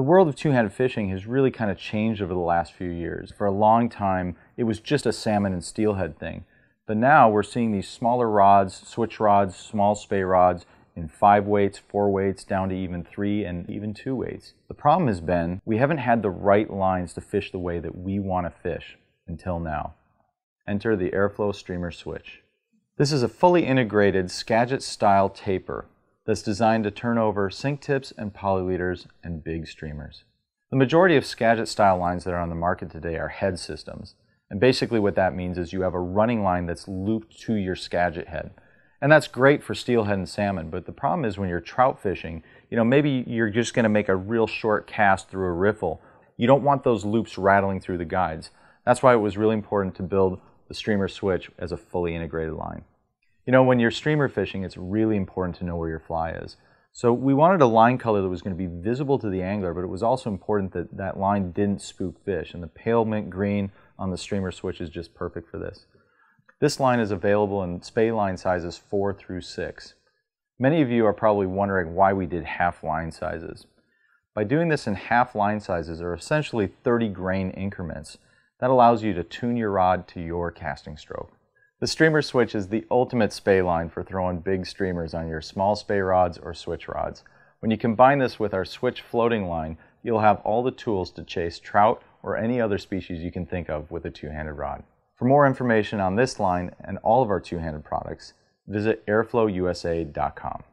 The world of two-handed fishing has really kind of changed over the last few years. For a long time, it was just a salmon and steelhead thing. But now we're seeing these smaller rods, switch rods, small spay rods, in 5 weights, 4 weights, down to even 3 and even 2 weights. The problem has been we haven't had the right lines to fish the way that we want to fish until now. Enter the Airflow Streamer Switch. This is a fully integrated Skagit-style taper that's designed to turn over sink tips and polyliters and big streamers. The majority of Skagit-style lines that are on the market today are head systems. And basically what that means is you have a running line that's looped to your Skagit head. And that's great for steelhead and salmon, but the problem is when you're trout fishing, you know, maybe you're just going to make a real short cast through a riffle. You don't want those loops rattling through the guides. That's why it was really important to build the streamer switch as a fully integrated line. You know, when you're streamer fishing, it's really important to know where your fly is. So we wanted a line color that was going to be visible to the angler, but it was also important that that line didn't spook fish, and the pale mint green on the streamer switch is just perfect for this. This line is available in spay line sizes 4 through 6. Many of you are probably wondering why we did half line sizes. By doing this in half line sizes, or essentially 30 grain increments, that allows you to tune your rod to your casting stroke. The streamer switch is the ultimate spay line for throwing big streamers on your small spay rods or switch rods. When you combine this with our switch floating line, you'll have all the tools to chase trout or any other species you can think of with a two-handed rod. For more information on this line and all of our two-handed products, visit AirflowUSA.com.